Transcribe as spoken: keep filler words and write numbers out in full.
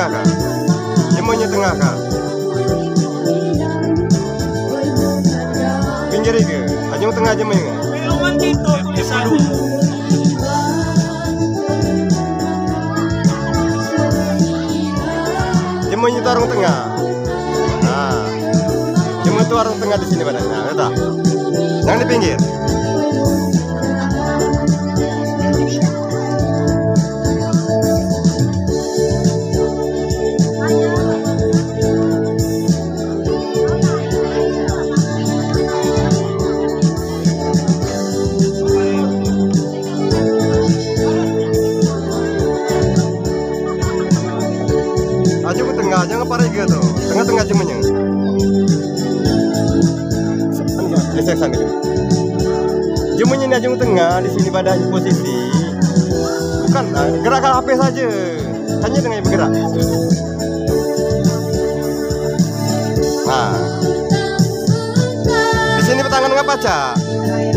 menyetengahkan, yang menyetengahkan. Pinggir itu, aja tengah aja main. Biluan kita selalu. Yang menyetar orang tengah. Nah, yang menyetar orang tengah di sini badannya, ada. Yang di pinggir. Jangan parah gitu, tengah-tengah jemunya. Gesek sana gitu. Jemunya ini aja tengah, di sini badannya posisi. Bukan, gerakan H P saja. Hanya dengan yang bergerak. Nah, di sini tangan nggak baca.